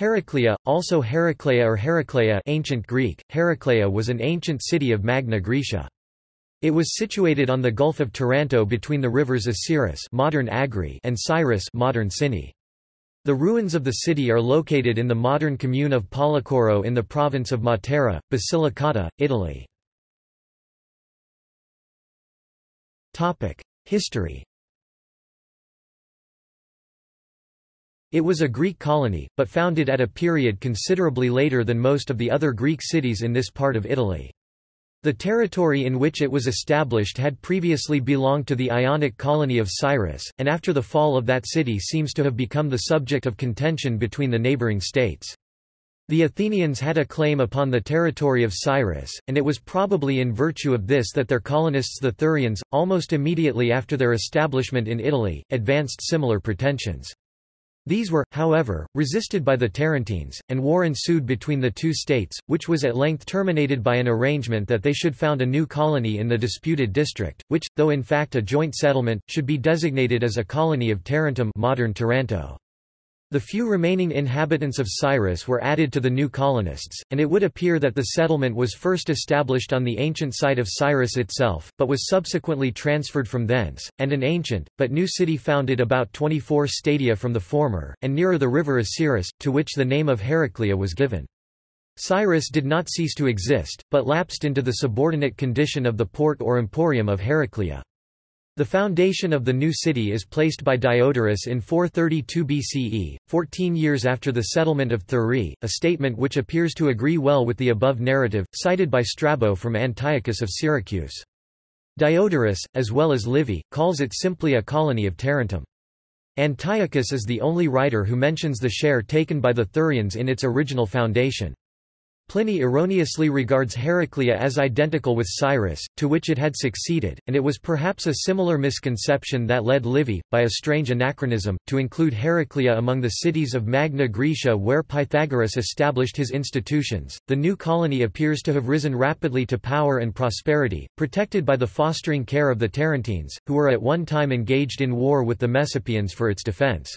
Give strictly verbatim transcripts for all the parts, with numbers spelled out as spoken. Heraclea, also Heraclea or Heraclea ancient Greek, Heraclea was an ancient city of Magna Graecia. It was situated on the Gulf of Taranto between the rivers Aciris modern Agri and Cyrus modern Sinni. The ruins of the city are located in the modern commune of Policoro in the province of Matera, Basilicata, Italy. History. It was a Greek colony, but founded at a period considerably later than most of the other Greek cities in this part of Italy. The territory in which it was established had previously belonged to the Ionic colony of Cyrus, and after the fall of that city seems to have become the subject of contention between the neighboring states. The Athenians had a claim upon the territory of Cyrus, and it was probably in virtue of this that their colonists the Thurians, almost immediately after their establishment in Italy, advanced similar pretensions. These were, however, resisted by the Tarentines, and war ensued between the two states, which was at length terminated by an arrangement that they should found a new colony in the disputed district, which, though in fact a joint settlement, should be designated as a colony of Tarentum modern Taranto. The few remaining inhabitants of Cyrus were added to the new colonists, and it would appear that the settlement was first established on the ancient site of Cyrus itself, but was subsequently transferred from thence, and an ancient, but new city founded about twenty-four stadia from the former, and nearer the river Aciris, to which the name of Heraclea was given. Cyrus did not cease to exist, but lapsed into the subordinate condition of the port or emporium of Heraclea. The foundation of the new city is placed by Diodorus in four thirty-two B C E, fourteen years after the settlement of Thurii, a statement which appears to agree well with the above narrative, cited by Strabo from Antiochus of Syracuse. Diodorus, as well as Livy, calls it simply a colony of Tarentum. Antiochus is the only writer who mentions the share taken by the Thurians in its original foundation. Pliny erroneously regards Heraclea as identical with Cyrus, to which it had succeeded, and it was perhaps a similar misconception that led Livy, by a strange anachronism, to include Heraclea among the cities of Magna Graecia where Pythagoras established his institutions. The new colony appears to have risen rapidly to power and prosperity, protected by the fostering care of the Tarentines, who were at one time engaged in war with the Messapians for its defense.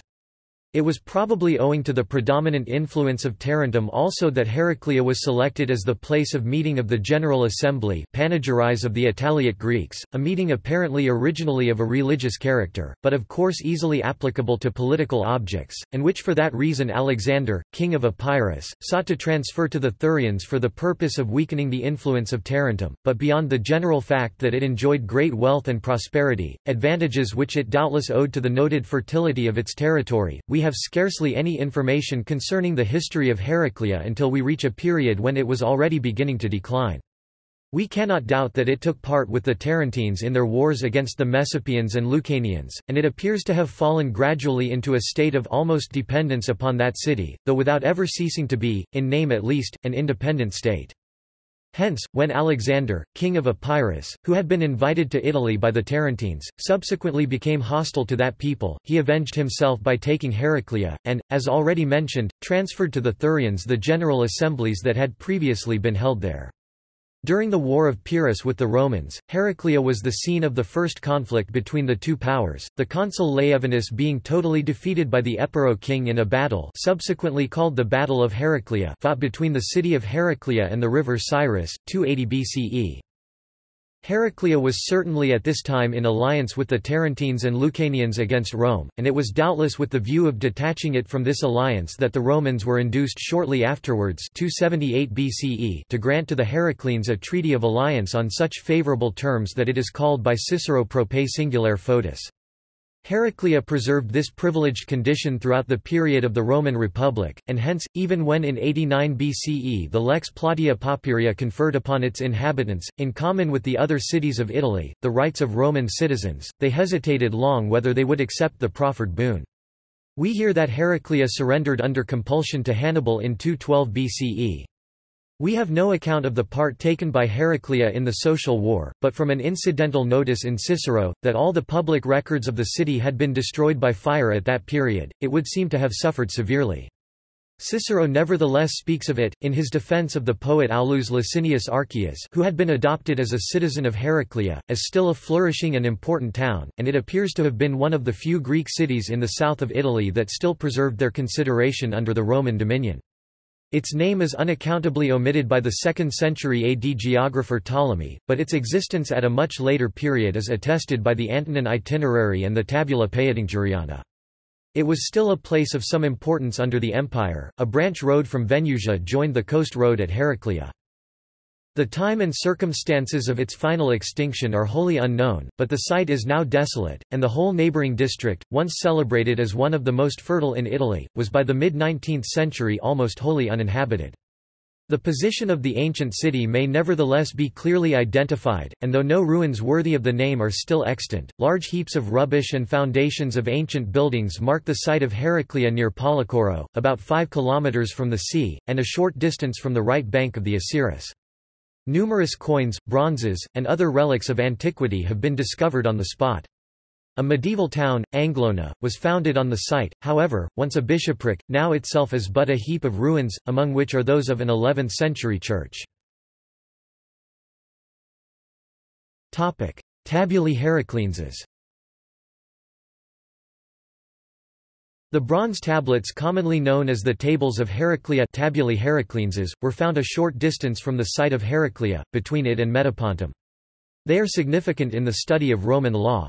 It was probably owing to the predominant influence of Tarentum also that Heraclea was selected as the place of meeting of the General Assembly panegyris of the Italiate Greeks, a meeting apparently originally of a religious character, but of course easily applicable to political objects, and which for that reason Alexander, king of Epirus, sought to transfer to the Thurians for the purpose of weakening the influence of Tarentum, but beyond the general fact that it enjoyed great wealth and prosperity, advantages which it doubtless owed to the noted fertility of its territory, we have scarcely any information concerning the history of Heraclea until we reach a period when it was already beginning to decline. We cannot doubt that it took part with the Tarentines in their wars against the Messapians and Lucanians, and it appears to have fallen gradually into a state of almost dependence upon that city, though without ever ceasing to be, in name at least, an independent state. Hence, when Alexander, king of Epirus, who had been invited to Italy by the Tarentines, subsequently became hostile to that people, he avenged himself by taking Heraclea, and, as already mentioned, transferred to the Thurians the general assemblies that had previously been held there. During the War of Pyrrhus with the Romans, Heraclea was the scene of the first conflict between the two powers, the consul Laevinus being totally defeated by the Epiro king in a battle subsequently called the Battle of Heraclea fought between the city of Heraclea and the river Cyrus, two eighty B C E. Heraclea was certainly at this time in alliance with the Tarentines and Lucanians against Rome, and it was doubtless with the view of detaching it from this alliance that the Romans were induced shortly afterwards two seventy-eight B C E to grant to the Heracleans a treaty of alliance on such favourable terms that it is called by Cicero prope singulare fotis. Heraclea preserved this privileged condition throughout the period of the Roman Republic, and hence, even when in eighty-nine B C E the Lex Plautia Papiria conferred upon its inhabitants, in common with the other cities of Italy, the rights of Roman citizens, they hesitated long whether they would accept the proffered boon. We hear that Heraclea surrendered under compulsion to Hannibal in two twelve B C E. We have no account of the part taken by Heraclea in the social war, but from an incidental notice in Cicero, that all the public records of the city had been destroyed by fire at that period, it would seem to have suffered severely. Cicero nevertheless speaks of it, in his defense of the poet Aulus Licinius Archias, who had been adopted as a citizen of Heraclea, as still a flourishing and important town, and it appears to have been one of the few Greek cities in the south of Italy that still preserved their consideration under the Roman dominion. Its name is unaccountably omitted by the second century A D geographer Ptolemy, but its existence at a much later period is attested by the Antonin itinerary and the Tabula Peutingeriana. It was still a place of some importance under the empire. A branch road from Venusia joined the coast road at Heraclea. The time and circumstances of its final extinction are wholly unknown, but the site is now desolate, and the whole neighboring district, once celebrated as one of the most fertile in Italy, was by the mid nineteenth century almost wholly uninhabited. The position of the ancient city may nevertheless be clearly identified, and though no ruins worthy of the name are still extant, large heaps of rubbish and foundations of ancient buildings mark the site of Heraclea near Policoro, about five kilometers from the sea, and a short distance from the right bank of the Aciris. Numerous coins, bronzes, and other relics of antiquity have been discovered on the spot. A medieval town, Anglona, was founded on the site, however, once a bishopric, now itself is but a heap of ruins, among which are those of an eleventh century church. Tabulae Heracleenses. The bronze tablets commonly known as the Tables of Heraclea, Tabulae Heracleenses, were found a short distance from the site of Heraclea, between it and Metapontum. They are significant in the study of Roman law.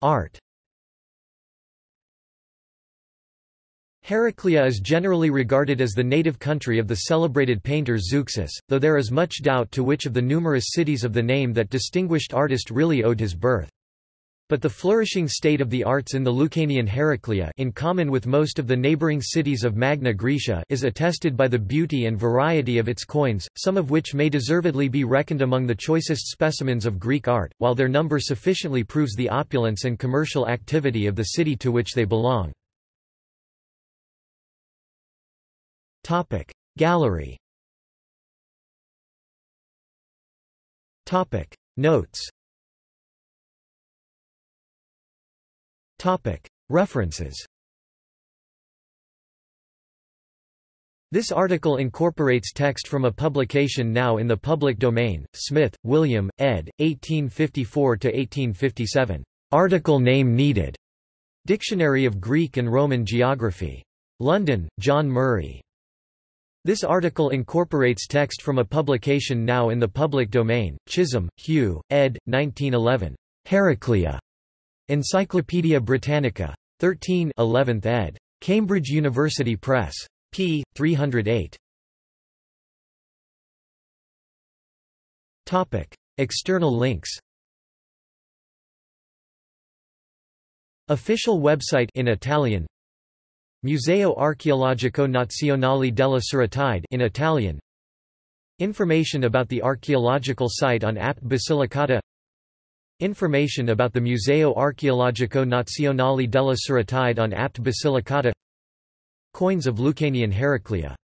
Art. Heraclea is generally regarded as the native country of the celebrated painter Zeuxis, though there is much doubt to which of the numerous cities of the name that distinguished artist really owed his birth. But the flourishing state of the arts in the Lucanian Heraclea, in common with most of the neighboring cities of Magna Graecia, is attested by the beauty and variety of its coins, some of which may deservedly be reckoned among the choicest specimens of Greek art, while their number sufficiently proves the opulence and commercial activity of the city to which they belong. Topic: Gallery. Topic: Notes. References. This article incorporates text from a publication now in the public domain, Smith, William, ed., eighteen fifty-four to eighteen fifty-seven, Article Name Needed, Dictionary of Greek and Roman Geography. London, John Murray. This article incorporates text from a publication now in the public domain, Chisholm, Hugh, ed., nineteen eleven, Heraclea. Encyclopædia Britannica. thirteen, eleventh ed. Cambridge University Press. p. three hundred eight. External links. Official website in Italian. Museo Archeologico Nazionale della Siritide in Italian. Information about the archaeological site on Apt Basilicata. Information about the Museo Archeologico Nazionale della Siritide on Apt Basilicata. Coins of Lucanian Heraclea.